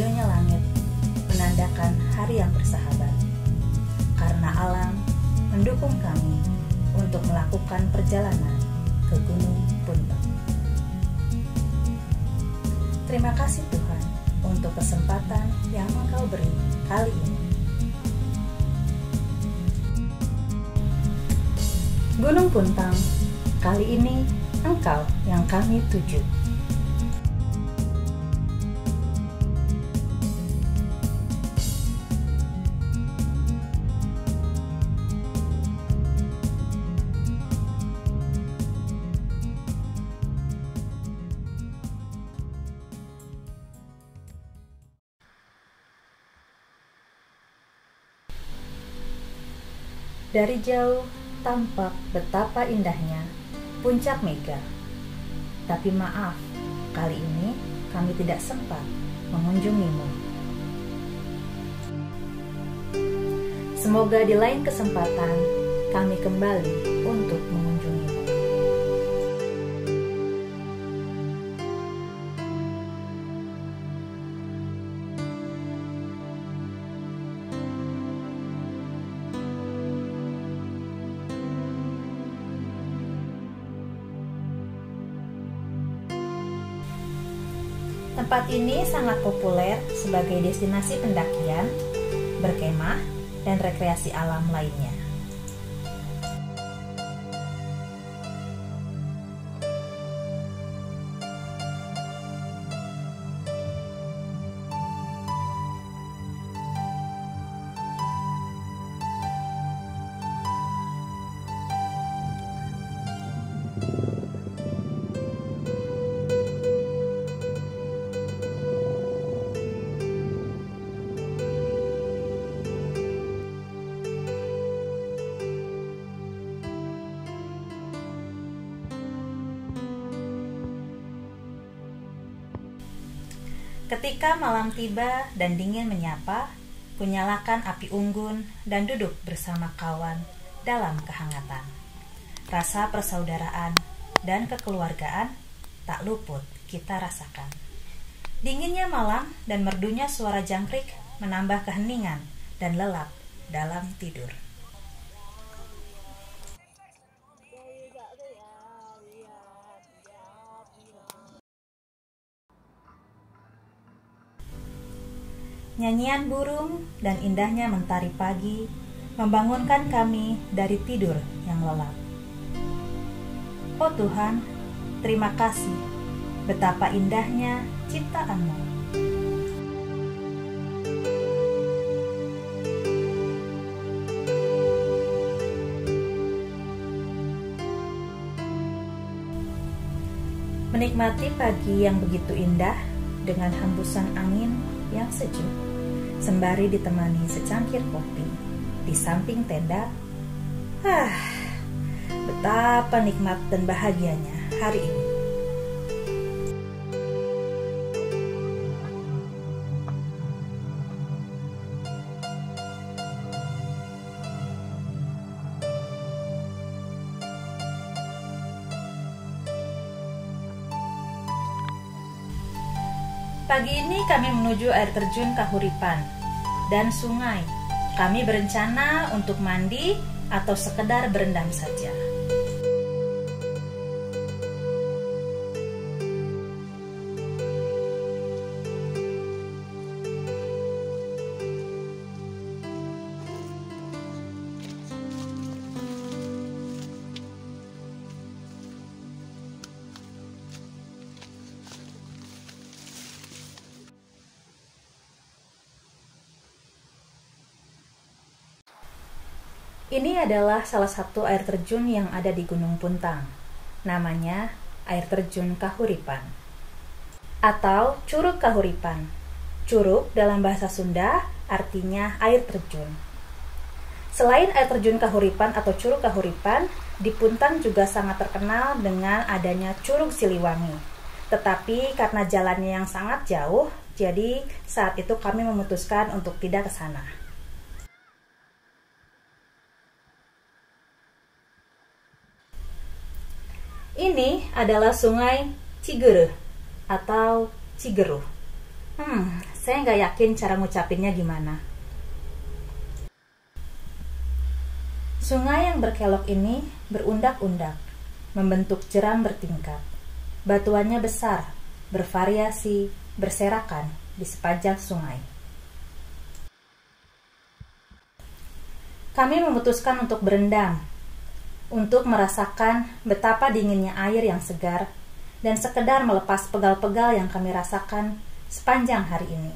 birunya langit menandakan hari yang bersahabat. Karena alam mendukung kami untuk melakukan perjalanan ke Gunung Puntang. Terima kasih Tuhan untuk kesempatan yang Engkau beri kali ini. Gunung Puntang, kali ini Engkau yang kami tuju. Dari jauh tampak betapa indahnya Puncak Mega. Tapi maaf, kali ini kami tidak sempat mengunjungimu. Semoga di lain kesempatan kami kembali untuk mengunjungimu. Tempat ini sangat populer sebagai destinasi pendakian, berkemah, dan rekreasi alam lainnya. Ketika malam tiba dan dingin menyapa, kunyalakan api unggun dan duduk bersama kawan dalam kehangatan. Rasa persaudaraan dan kekeluargaan tak luput kita rasakan. Dinginnya malam dan merdunya suara jangkrik menambah keheningan dan lelap dalam tidur. Nyanyian burung dan indahnya mentari pagi membangunkan kami dari tidur yang lelap. Oh Tuhan, terima kasih betapa indahnya ciptaan-Mu. Menikmati pagi yang begitu indah dengan hembusan angin yang sejuk, sembari ditemani secangkir kopi di samping tenda. Betapa nikmat dan bahagianya hari ini. Pagi ini kami menuju Air Terjun Kahuripan dan sungai. Kami berencana untuk mandi atau sekedar berendam saja. Ini adalah salah satu air terjun yang ada di Gunung Puntang. Namanya Air Terjun Kahuripan atau Curug Kahuripan. Curug dalam bahasa Sunda artinya air terjun. Selain Air Terjun Kahuripan atau Curug Kahuripan, di Puntang juga sangat terkenal dengan adanya Curug Siliwangi. Tetapi karena jalannya yang sangat jauh, jadi saat itu kami memutuskan untuk tidak ke sana. Ini adalah Sungai Cigeureuh atau Cigeureuh. Saya nggak yakin cara ngucapinnya gimana. Sungai yang berkelok ini berundak-undak, membentuk jeram bertingkat. Batuannya besar, bervariasi, berserakan di sepanjang sungai. Kami memutuskan untuk berendam, untuk merasakan betapa dinginnya air yang segar dan sekedar melepas pegal-pegal yang kami rasakan sepanjang hari ini.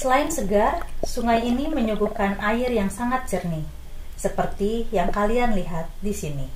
Selain segar, sungai ini menyuguhkan air yang sangat jernih, seperti yang kalian lihat di sini.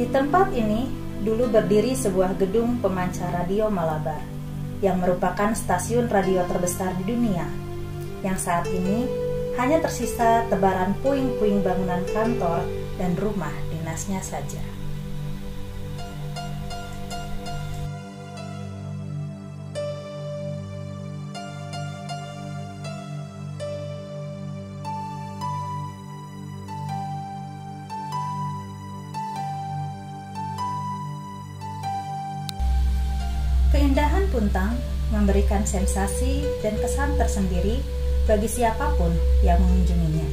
Di tempat ini, dulu berdiri sebuah gedung pemancar Radio Malabar, yang merupakan stasiun radio terbesar di dunia, yang saat ini hanya tersisa tebaran puing-puing bangunan kantor dan rumah dinasnya saja. Keindahan Puntang memberikan sensasi dan kesan tersendiri bagi siapapun yang mengunjunginya.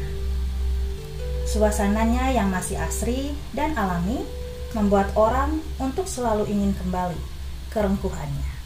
Suasananya yang masih asri dan alami membuat orang untuk selalu ingin kembali ke rengkuhannya.